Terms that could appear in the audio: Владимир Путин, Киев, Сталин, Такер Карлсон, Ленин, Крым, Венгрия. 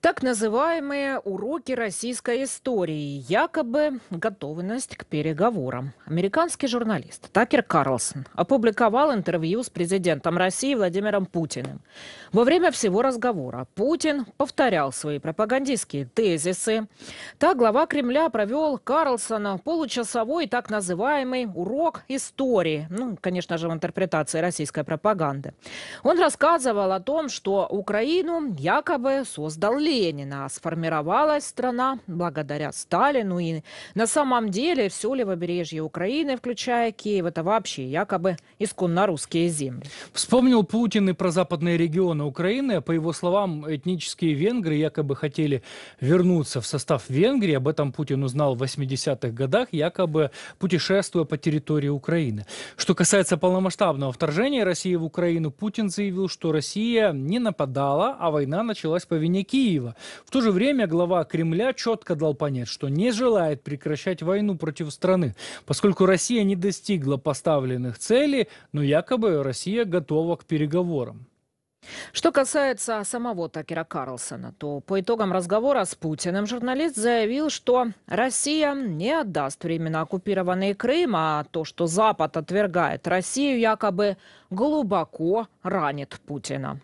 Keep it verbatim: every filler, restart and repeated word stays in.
Так называемые уроки российской истории, якобы готовность к переговорам. Американский журналист Такер Карлсон опубликовал интервью с президентом России Владимиром Путиным. Во время всего разговора Путин повторял свои пропагандистские тезисы. Так глава Кремля провел Карлсона получасовой так называемый урок истории, ну, конечно же, в интерпретации российской пропаганды. Он рассказывал о том, что Украину якобы создал Ленин. Ленина, сформировалась страна благодаря Сталину, и на самом деле все левобережье Украины, включая Киев, это вообще якобы исконно русские земли. Вспомнил Путин и про западные регионы Украины. По его словам, этнические венгры якобы хотели вернуться в состав Венгрии. Об этом Путин узнал в восьмидесятых годах, якобы путешествуя по территории Украины. Что касается полномасштабного вторжения России в Украину, Путин заявил, что Россия не нападала, а война началась по вине Киева. В то же время глава Кремля четко дал понять, что не желает прекращать войну против страны, поскольку Россия не достигла поставленных целей, но якобы Россия готова к переговорам. Что касается самого Такера Карлсона, то по итогам разговора с Путиным журналист заявил, что Россия не отдаст временно оккупированный Крым, а то, что Запад отвергает Россию, якобы глубоко ранит Путина.